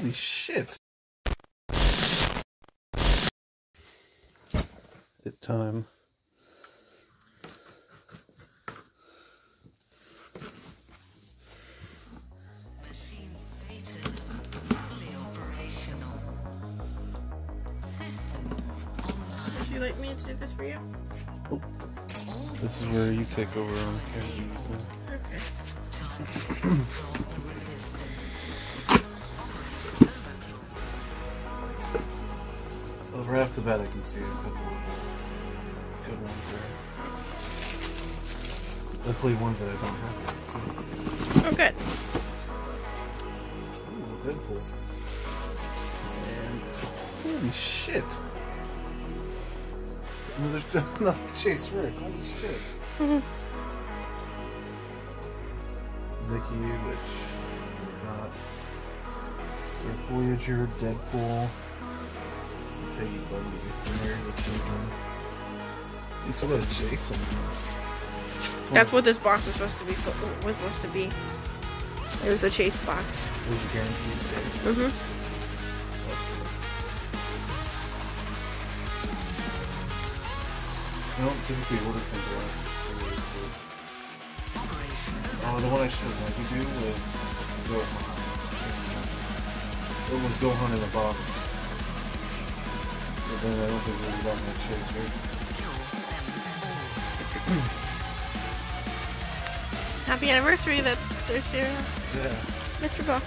Holy shit. It time. Would you like me to do this for you? Oh. This is where you take over on camera. Okay. Well, right off the bat I can see a couple of good ones there. Luckily ones that I don't have. Oh good. Ooh, Deadpool. And holy shit! Another, Chase Rick, holy shit. Mickey, which not. Rick Voyager, Deadpool, Peggy Bundy, Mary the J-Hun. It's a lot of Jason. That's what this box was supposed to be. It was a Chase box. It was a guaranteed Chase. Mm-hmm. I don't typically order from there. The one I should have liked to do was Gohan. It was Gohan in a box. But then I don't think we got my Chase, right? Happy anniversary, that's Thursday. Yeah. Mr. Box.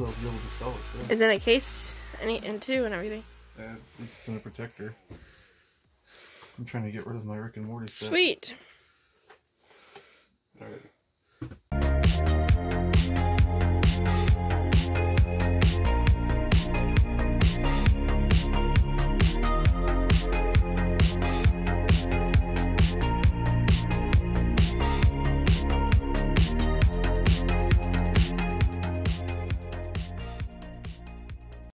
We'll be able to sell it, yeah. It's in a case. And two and everything. It's in a protector. I'm trying to get rid of my Rick and Morty set. Sweet. All right.